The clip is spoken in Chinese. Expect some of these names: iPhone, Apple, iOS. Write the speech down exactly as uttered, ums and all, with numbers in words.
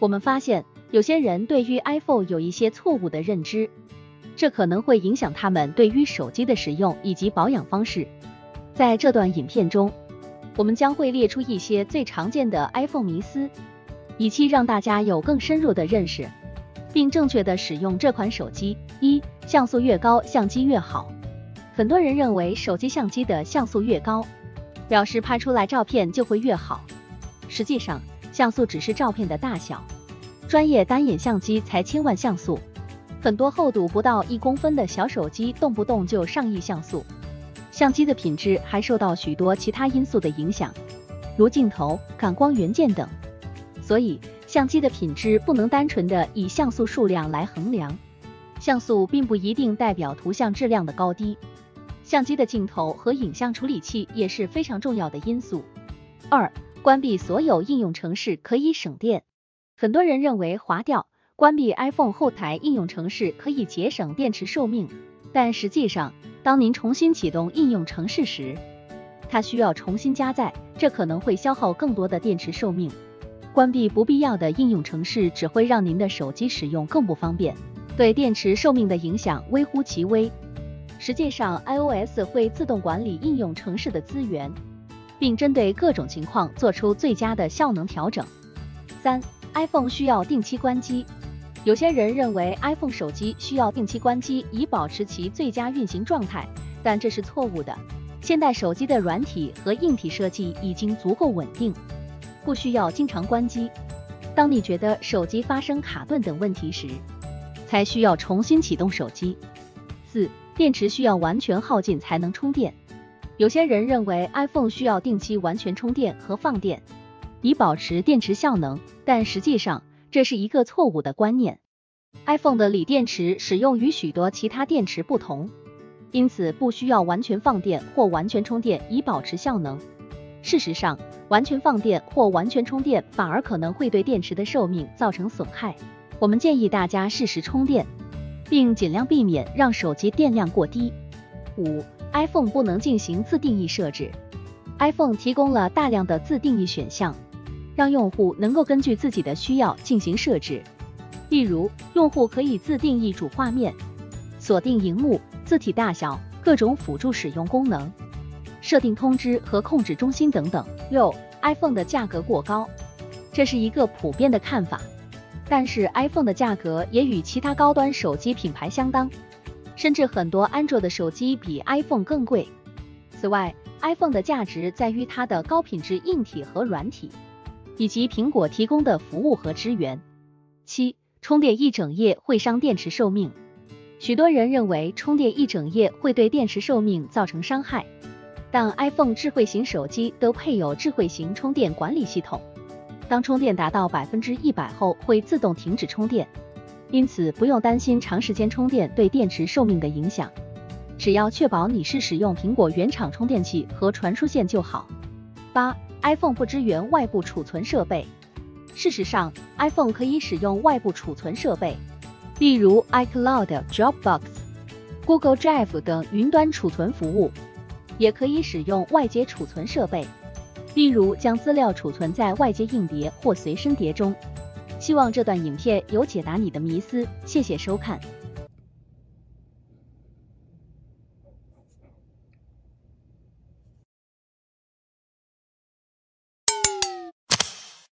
我们发现有些人对于 iPhone 有一些错误的认知，这可能会影响他们对于手机的使用以及保养方式。在这段影片中，我们将会列出一些最常见的 iPhone 迷思，以期让大家有更深入的认识，并正确的使用这款手机。一、像素越高，相机越好。很多人认为手机相机的像素越高，表示拍出来照片就会越好。实际上，像素只是照片的大小，专业单眼相机才千万像素，很多厚度不到一公分的小手机动不动就上亿像素。相机的品质还受到许多其他因素的影响，如镜头、感光元件等。所以，相机的品质不能单纯的以像素数量来衡量，像素并不一定代表图像质量的高低。相机的镜头和影像处理器也是非常重要的因素。二、关闭所有应用程式可以省电。很多人认为划掉、关闭 iPhone 后台应用程式可以节省电池寿命，但实际上，当您重新启动应用程式时，它需要重新加载，这可能会消耗更多的电池寿命。关闭不必要的应用程式只会让您的手机使用更不方便，对电池寿命的影响微乎其微。实际上 iOS 会自动管理应用程式的资源，并针对各种情况做出最佳的效能调整。三、iPhone 需要定期关机。有些人认为 iPhone 手机需要定期关机以保持其最佳运行状态，但这是错误的。现代手机的软体和硬体设计已经足够稳定，不需要经常关机。当你觉得手机发生卡顿等问题时，才需要重新启动手机。四、电池需要完全耗尽才能充电。有些人认为 iPhone 需要定期完全充电和放电，以保持电池效能，但实际上这是一个错误的观念。iPhone 的锂电池使用与许多其他电池不同，因此不需要完全放电或完全充电以保持效能。事实上，完全放电或完全充电反而可能会对电池的寿命造成损害。我们建议大家适时充电，并尽量避免让手机电量过低。五、iPhone 不能进行自定义设置。 iPhone 提供了大量的自定义选项，让用户能够根据自己的需要进行设置。例如，用户可以自定义主画面、锁定荧幕、字体大小、各种辅助使用功能、设定通知和控制中心等等。六、iPhone 的价格过高。这是一个普遍的看法，但是 iPhone 的价格也与其他高端手机品牌相当，甚至很多安卓的手机比 iPhone 更贵。此外， iPhone 的价值在于它的高品质硬体和软体，以及苹果提供的服务和支援。七、充电一整夜会伤电池寿命。许多人认为充电一整夜会对电池寿命造成伤害，但 iPhone 智慧型手机都配有智慧型充电管理系统，当充电达到 百分之百 后会自动停止充电，因此不用担心长时间充电对电池寿命的影响。只要确保你是使用苹果原厂充电器和传输线就好。八、iPhone 不支援外部储存设备。事实上， iPhone 可以使用外部储存设备，例如 iCloud、Dropbox、Google Drive 等云端储存服务，也可以使用外接储存设备，例如将资料储存在外接硬碟或随身碟中。希望这段影片有解答你的迷思，谢谢收看。